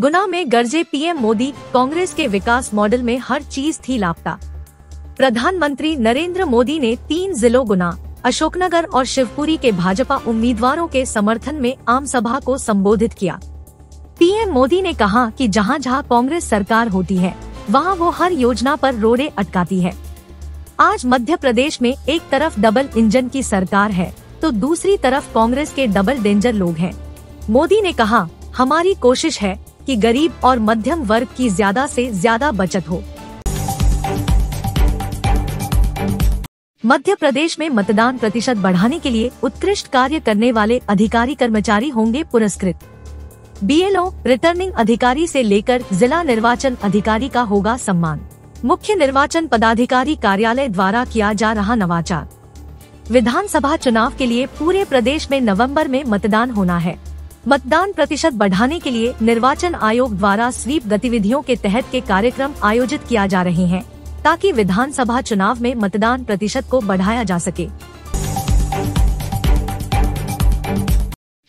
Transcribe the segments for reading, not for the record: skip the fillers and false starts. गुना में गरजे पीएम मोदी, कांग्रेस के विकास मॉडल में हर चीज थी लापता। प्रधानमंत्री नरेंद्र मोदी ने 3 जिलों गुना, अशोकनगर और शिवपुरी के भाजपा उम्मीदवारों के समर्थन में आम सभा को संबोधित किया। पीएम मोदी ने कहा कि जहां कांग्रेस सरकार होती है वहां वो हर योजना पर रोड़े अटकाती है। आज मध्य प्रदेश में एक तरफ डबल इंजन की सरकार है तो दूसरी तरफ कांग्रेस के डबल डेंजर लोग हैं। मोदी ने कहा, हमारी कोशिश है कि गरीब और मध्यम वर्ग की ज्यादा से ज्यादा बचत हो। मध्य प्रदेश में मतदान प्रतिशत बढ़ाने के लिए उत्कृष्ट कार्य करने वाले अधिकारी कर्मचारी होंगे पुरस्कृत। बीएलओ, रिटर्निंग अधिकारी से लेकर जिला निर्वाचन अधिकारी का होगा सम्मान। मुख्य निर्वाचन पदाधिकारी कार्यालय द्वारा किया जा रहा नवाचार। विधानसभा चुनाव के लिए पूरे प्रदेश में नवंबर में मतदान होना है। मतदान प्रतिशत बढ़ाने के लिए निर्वाचन आयोग द्वारा स्वीप गतिविधियों के तहत के कार्यक्रम आयोजित किया जा रहे हैं ताकि विधानसभा चुनाव में मतदान प्रतिशत को बढ़ाया जा सके।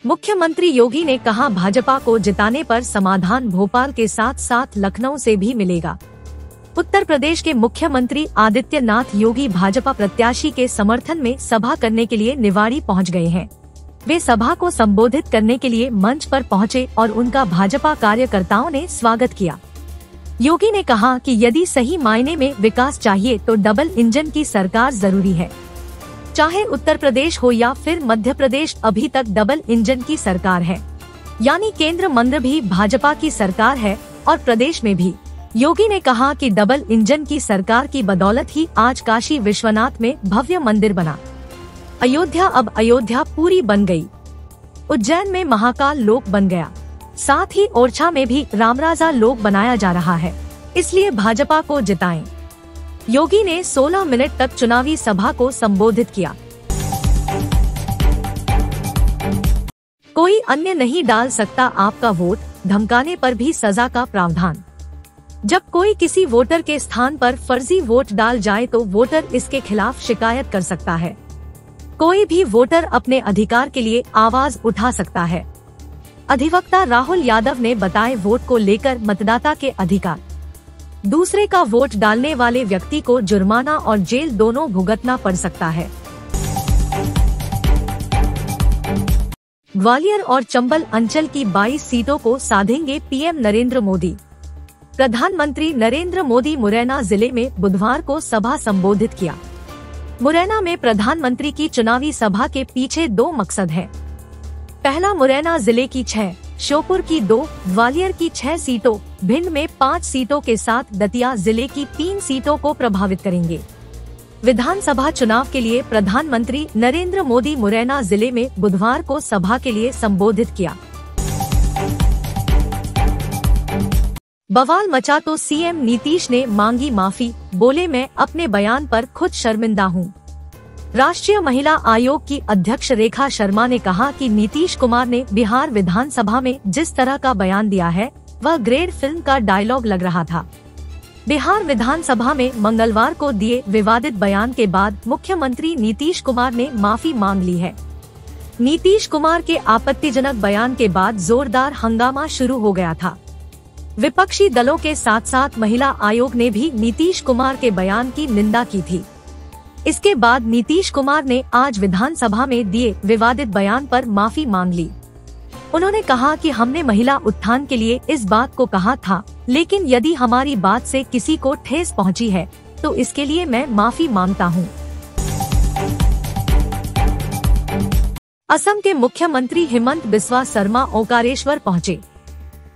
मुख्यमंत्री योगी ने कहा, भाजपा को जिताने पर समाधान भोपाल के साथ साथ लखनऊ से भी मिलेगा। उत्तर प्रदेश के मुख्यमंत्री आदित्यनाथ योगी भाजपा प्रत्याशी के समर्थन में सभा करने के लिए निवाड़ी पहुंच गए हैं। वे सभा को संबोधित करने के लिए मंच पर पहुंचे और उनका भाजपा कार्यकर्ताओं ने स्वागत किया। योगी ने कहा कि यदि सही मायने में विकास चाहिए तो डबल इंजन की सरकार जरूरी है। चाहे उत्तर प्रदेश हो या फिर मध्य प्रदेश, अभी तक डबल इंजन की सरकार है, यानी केंद्र मंत्र भी भाजपा की सरकार है और प्रदेश में भी। योगी ने कहा कि डबल इंजन की सरकार की बदौलत ही आज काशी विश्वनाथ में भव्य मंदिर बना। अयोध्या अब अयोध्या पूरी बन गई। उज्जैन में महाकाल लोक बन गया। साथ ही ओरछा में भी रामराजा लोक बनाया जा रहा है, इसलिए भाजपा को जिताएं। योगी ने 16 मिनट तक चुनावी सभा को संबोधित किया। कोई अन्य नहीं डाल सकता आपका वोट, धमकाने पर भी सजा का प्रावधान। जब कोई किसी वोटर के स्थान पर फर्जी वोट डाल जाए तो वोटर इसके खिलाफ शिकायत कर सकता है। कोई भी वोटर अपने अधिकार के लिए आवाज उठा सकता है। अधिवक्ता राहुल यादव ने बताए, वोट को लेकर मतदाता के अधिकार। दूसरे का वोट डालने वाले व्यक्ति को जुर्माना और जेल दोनों भुगतना पड़ सकता है। ग्वालियर और चंबल अंचल की 22 सीटों को साधेंगे पीएम नरेंद्र मोदी। प्रधानमंत्री नरेंद्र मोदी मुरैना जिले में बुधवार को सभा संबोधित किया। मुरैना में प्रधानमंत्री की चुनावी सभा के पीछे 2 मकसद हैं। पहला, मुरैना जिले की 6, श्योपुर की 2, ग्वालियर की 6 सीटों, भिंड में 5 सीटों के साथ दतिया जिले की 3 सीटों को प्रभावित करेंगे। विधानसभा चुनाव के लिए प्रधानमंत्री नरेंद्र मोदी मुरैना जिले में बुधवार को सभा के लिए संबोधित किया। बवाल मचा तो सीएम नीतीश ने मांगी माफी, बोले, मैं अपने बयान पर खुद शर्मिंदा हूँ। राष्ट्रीय महिला आयोग की अध्यक्ष रेखा शर्मा ने कहा कि नीतीश कुमार ने बिहार विधानसभा में जिस तरह का बयान दिया है वह ग्रेड फिल्म का डायलॉग लग रहा था। बिहार विधानसभा में मंगलवार को दिए विवादित बयान के बाद मुख्यमंत्री नीतीश कुमार ने माफी मांग ली है। नीतीश कुमार के आपत्तिजनक बयान के बाद जोरदार हंगामा शुरू हो गया था। विपक्षी दलों के साथ साथ महिला आयोग ने भी नीतीश कुमार के बयान की निंदा की थी। इसके बाद नीतीश कुमार ने आज विधानसभा में दिए विवादित बयान पर माफी मांग ली। उन्होंने कहा कि हमने महिला उत्थान के लिए इस बात को कहा था, लेकिन यदि हमारी बात से किसी को ठेस पहुंची है तो इसके लिए मैं माफी मांगता हूं। असम के मुख्यमंत्री हेमंत बिस्वा शर्मा ओंकारेश्वर पहुंचे,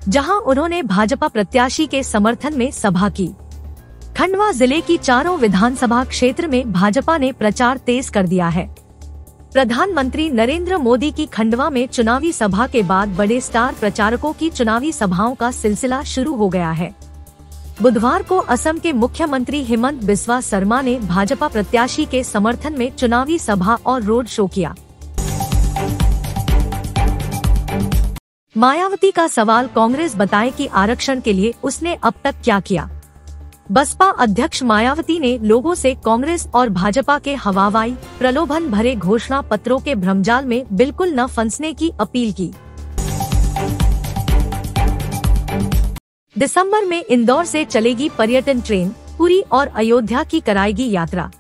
जहां उन्होंने भाजपा प्रत्याशी के समर्थन में सभा की। खंडवा जिले की 4 विधानसभा क्षेत्र में भाजपा ने प्रचार तेज कर दिया है। प्रधानमंत्री नरेंद्र मोदी की खंडवा में चुनावी सभा के बाद बड़े स्टार प्रचारकों की चुनावी सभाओं का सिलसिला शुरू हो गया है। बुधवार को असम के मुख्यमंत्री हेमंत बिस्वा शर्मा ने भाजपा प्रत्याशी के समर्थन में चुनावी सभा और रोड शो किया। मायावती का सवाल, कांग्रेस बताए कि आरक्षण के लिए उसने अब तक क्या किया। बसपा अध्यक्ष मायावती ने लोगों से कांग्रेस और भाजपा के हवावाई, प्रलोभन भरे घोषणा पत्रों के भ्रमजाल में बिल्कुल न फंसने की अपील की। दिसंबर में इंदौर से चलेगी पर्यटन ट्रेन, पुरी और अयोध्या की कराएगी यात्रा।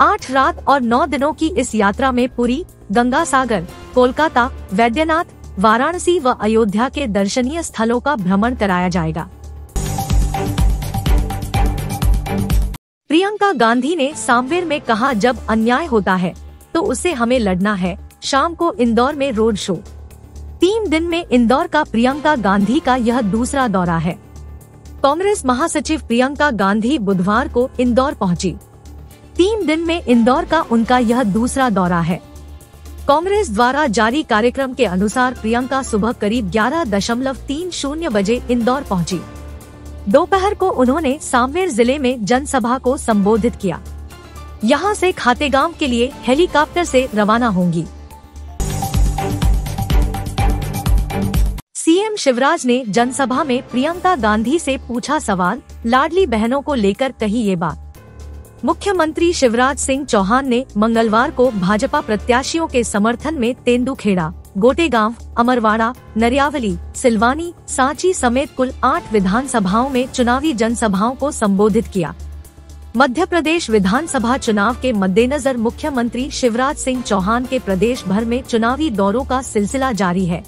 8 रात और 9 दिनों की इस यात्रा में पुरी, गंगा सागर, कोलकाता, वैद्यनाथ, वाराणसी व अयोध्या के दर्शनीय स्थलों का भ्रमण कराया जाएगा। प्रियंका गांधी ने सांवेर में कहा, जब अन्याय होता है तो उससे हमें लड़ना है। शाम को इंदौर में रोड शो। 3 दिन में इंदौर का प्रियंका गांधी का यह दूसरा दौरा है। कांग्रेस महासचिव प्रियंका गांधी बुधवार को इंदौर पहुंची। 3 दिन में इंदौर का उनका यह दूसरा दौरा है। कांग्रेस द्वारा जारी कार्यक्रम के अनुसार प्रियंका सुबह करीब 11:30 बजे इंदौर पहुंची। दोपहर को उन्होंने सांवेर जिले में जनसभा को संबोधित किया। यहां से खातेगांव के लिए हेलीकॉप्टर से रवाना होंगी। सीएम शिवराज ने जनसभा में प्रियंका गांधी से पूछा सवाल, लाडली बहनों को लेकर कही ये बात। मुख्यमंत्री शिवराज सिंह चौहान ने मंगलवार को भाजपा प्रत्याशियों के समर्थन में तेंदुखेड़ा, गोटेगाँव, अमरवाड़ा, नरियावली, सिलवानी, सांची समेत कुल 8 विधानसभाओं में चुनावी जनसभाओं को संबोधित किया। मध्य प्रदेश विधानसभा चुनाव के मद्देनजर मुख्यमंत्री शिवराज सिंह चौहान के प्रदेश भर में चुनावी दौरों का सिलसिला जारी है।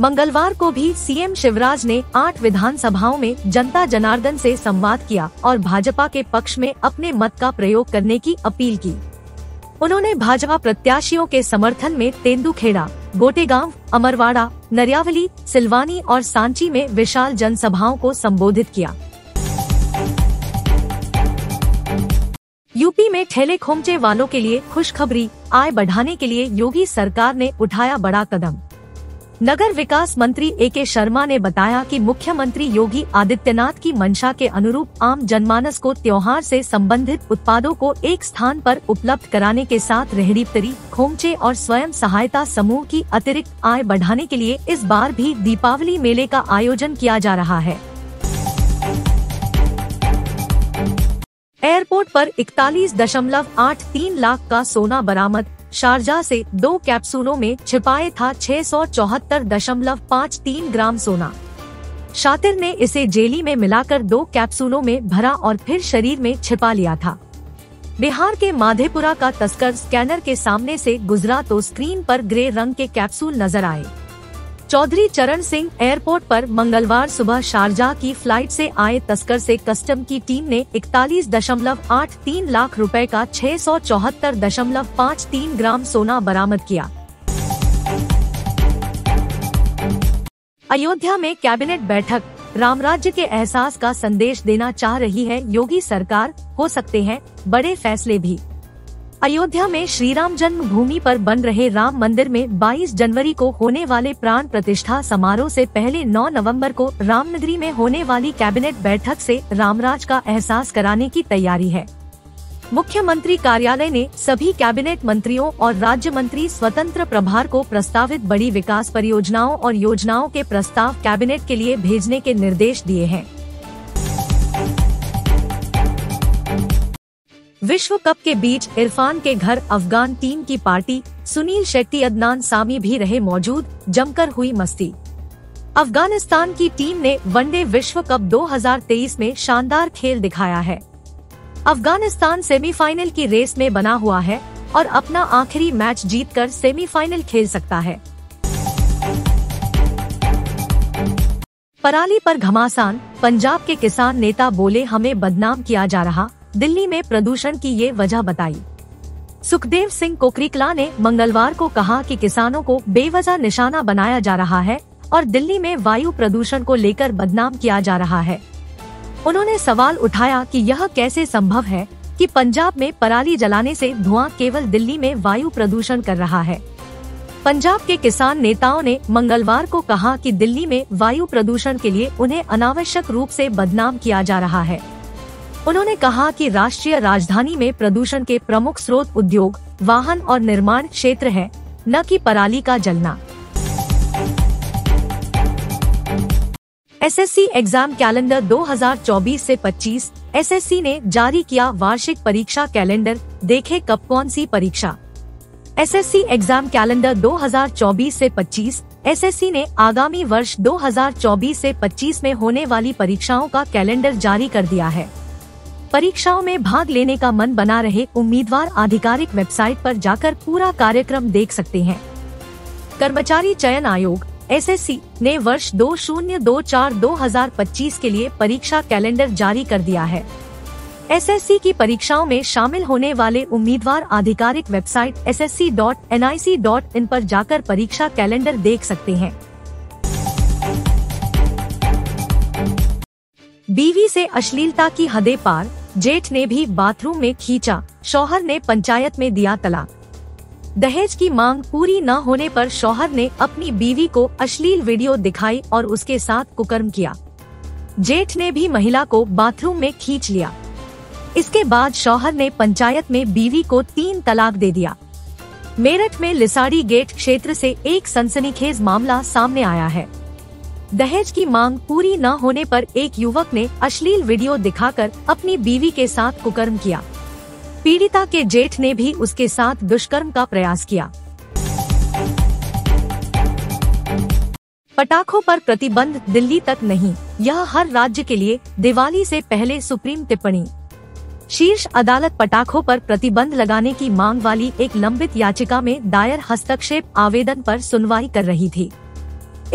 मंगलवार को भी सीएम शिवराज ने 8 विधानसभाओं में जनता जनार्दन से संवाद किया और भाजपा के पक्ष में अपने मत का प्रयोग करने की अपील की। उन्होंने भाजपा प्रत्याशियों के समर्थन में तेंदुखेड़ा, गोटेगाँव, अमरवाड़ा, नरियावली, सिलवानी और सांची में विशाल जनसभाओं को संबोधित किया। यूपी में ठेले खोमचे वालों के लिए खुशखबरी, आय बढ़ाने के लिए योगी सरकार ने उठाया बड़ा कदम। नगर विकास मंत्री ए.के. शर्मा ने बताया कि मुख्यमंत्री योगी आदित्यनाथ की मंशा के अनुरूप आम जनमानस को त्योहार से संबंधित उत्पादों को एक स्थान पर उपलब्ध कराने के साथ रेहड़ी, खोमचे और स्वयं सहायता समूह की अतिरिक्त आय बढ़ाने के लिए इस बार भी दीपावली मेले का आयोजन किया जा रहा है। एयरपोर्ट पर 41.83 लाख का सोना बरामद। शारजाह से 2 कैप्सूलों में छिपाए था 674.53 ग्राम सोना। शातिर ने इसे जेली में मिलाकर 2 कैप्सूलों में भरा और फिर शरीर में छिपा लिया था। बिहार के माधेपुरा का तस्कर स्कैनर के सामने से गुजरा तो स्क्रीन पर ग्रे रंग के कैप्सूल नजर आए। चौधरी चरण सिंह एयरपोर्ट पर मंगलवार सुबह शारजाह की फ्लाइट से आए तस्कर से कस्टम की टीम ने 41.83 लाख रुपए का 674.53 ग्राम सोना बरामद किया। अयोध्या में कैबिनेट बैठक, रामराज्य के एहसास का संदेश देना चाह रही है योगी सरकार, हो सकते हैं बड़े फैसले भी। अयोध्या में श्री राम जन्मभूमि पर बन रहे राम मंदिर में 22 जनवरी को होने वाले प्राण प्रतिष्ठा समारोह से पहले 9 नवंबर को रामनगरी में होने वाली कैबिनेट बैठक से रामराज का एहसास कराने की तैयारी है। मुख्यमंत्री कार्यालय ने सभी कैबिनेट मंत्रियों और राज्य मंत्री स्वतंत्र प्रभार को प्रस्तावित बड़ी विकास परियोजनाओं और योजनाओं के प्रस्ताव कैबिनेट के लिए भेजने के निर्देश दिए हैं। विश्व कप के बीच इरफान के घर अफगान टीम की पार्टी, सुनील शेट्टी, अदनान सामी भी रहे मौजूद, जमकर हुई मस्ती। अफगानिस्तान की टीम ने वनडे विश्व कप 2023 में शानदार खेल दिखाया है। अफगानिस्तान सेमीफाइनल की रेस में बना हुआ है और अपना आखिरी मैच जीतकर सेमीफाइनल खेल सकता है। पराली पर घमासान, पंजाब के किसान नेता बोले, हमें बदनाम किया जा रहा, दिल्ली में प्रदूषण की ये वजह बताई। सुखदेव सिंह कोकरीकला ने मंगलवार को कहा कि किसानों को बेवजह निशाना बनाया जा रहा है और दिल्ली में वायु प्रदूषण को लेकर बदनाम किया जा रहा है। उन्होंने सवाल उठाया कि यह कैसे संभव है कि पंजाब में पराली जलाने से धुआं केवल दिल्ली में वायु प्रदूषण कर रहा है। पंजाब के किसान नेताओं ने मंगलवार को कहा कि दिल्ली में वायु प्रदूषण के लिए उन्हें अनावश्यक रूप से बदनाम किया जा रहा है। उन्होंने कहा कि राष्ट्रीय राजधानी में प्रदूषण के प्रमुख स्रोत उद्योग, वाहन और निर्माण क्षेत्र है, न कि पराली का जलना। एसएससी एग्जाम कैलेंडर 2024 से 25। एसएससी ने जारी किया वार्षिक परीक्षा कैलेंडर, देखें कब कौन सी परीक्षा। एसएससी एग्जाम कैलेंडर 2024 से 25। एसएससी ने आगामी वर्ष 2024 से 25 में होने वाली परीक्षाओं का कैलेंडर जारी कर दिया है। परीक्षाओं में भाग लेने का मन बना रहे उम्मीदवार आधिकारिक वेबसाइट पर जाकर पूरा कार्यक्रम देख सकते हैं। कर्मचारी चयन आयोग एसएससी ने वर्ष 2024-2025 के लिए परीक्षा कैलेंडर जारी कर दिया है। एसएससी की परीक्षाओं में शामिल होने वाले उम्मीदवार आधिकारिक वेबसाइट ssc.nic.in पर जाकर परीक्षा कैलेंडर देख सकते हैं। बीवी से अश्लीलता की हदें पार, जेठ ने भी बाथरूम में खींचा, शौहर ने पंचायत में दिया तलाक। दहेज की मांग पूरी न होने पर शौहर ने अपनी बीवी को अश्लील वीडियो दिखाई और उसके साथ कुकर्म किया। जेठ ने भी महिला को बाथरूम में खींच लिया। इसके बाद शौहर ने पंचायत में बीवी को 3 तलाक दे दिया। मेरठ में लिसाड़ी गेट क्षेत्र से एक सनसनीखेज मामला सामने आया है। दहेज की मांग पूरी न होने पर एक युवक ने अश्लील वीडियो दिखाकर अपनी बीवी के साथ कुकर्म किया। पीड़िता के जेठ ने भी उसके साथ दुष्कर्म का प्रयास किया। पटाखों पर प्रतिबंध दिल्ली तक नहीं, यह हर राज्य के लिए, दिवाली से पहले सुप्रीम टिप्पणी। शीर्ष अदालत पटाखों पर प्रतिबंध लगाने की मांग वाली एक लंबित याचिका में दायर हस्तक्षेप आवेदन पर सुनवाई कर रही थी।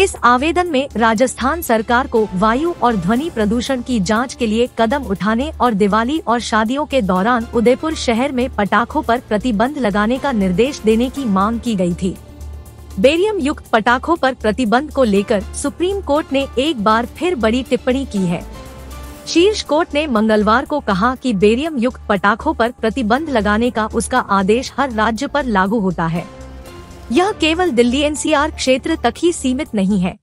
इस आवेदन में राजस्थान सरकार को वायु और ध्वनि प्रदूषण की जांच के लिए कदम उठाने और दिवाली और शादियों के दौरान उदयपुर शहर में पटाखों पर प्रतिबंध लगाने का निर्देश देने की मांग की गई थी। बेरियम युक्त पटाखों पर प्रतिबंध को लेकर सुप्रीम कोर्ट ने एक बार फिर बड़ी टिप्पणी की है। शीर्ष कोर्ट ने मंगलवार को कहा कि बेरियम युक्त पटाखों पर प्रतिबंध लगाने का उसका आदेश हर राज्य पर लागू होता है। यह केवल दिल्ली एनसीआर क्षेत्र तक ही सीमित नहीं है।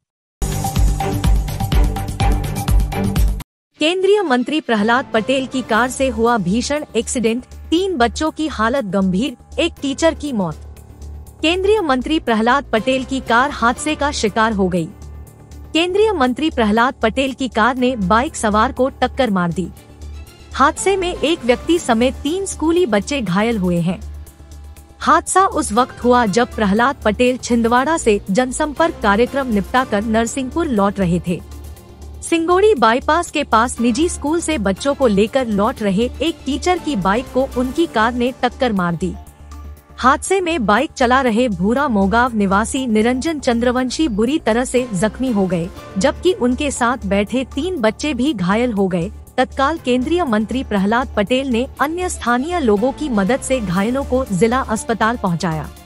केंद्रीय मंत्री प्रहलाद पटेल की कार से हुआ भीषण एक्सीडेंट, 3 बच्चों की हालत गंभीर, एक टीचर की मौत। केंद्रीय मंत्री प्रहलाद पटेल की कार हादसे का शिकार हो गई। केंद्रीय मंत्री प्रहलाद पटेल की कार ने बाइक सवार को टक्कर मार दी। हादसे में एक व्यक्ति समेत 3 स्कूली बच्चे घायल हुए हैं। हादसा उस वक्त हुआ जब प्रहलाद पटेल छिंदवाड़ा से जनसंपर्क कार्यक्रम निपटाकर नरसिंहपुर लौट रहे थे। सिंगोड़ी बाईपास के पास निजी स्कूल से बच्चों को लेकर लौट रहे एक टीचर की बाइक को उनकी कार ने टक्कर मार दी। हादसे में बाइक चला रहे भूरा मोगाव निवासी निरंजन चंद्रवंशी बुरी तरह से जख्मी हो गए, जबकि उनके साथ बैठे 3 बच्चे भी घायल हो गए। तत्काल केंद्रीय मंत्री प्रहलाद पटेल ने अन्य स्थानीय लोगों की मदद से घायलों को जिला अस्पताल पहुंचाया।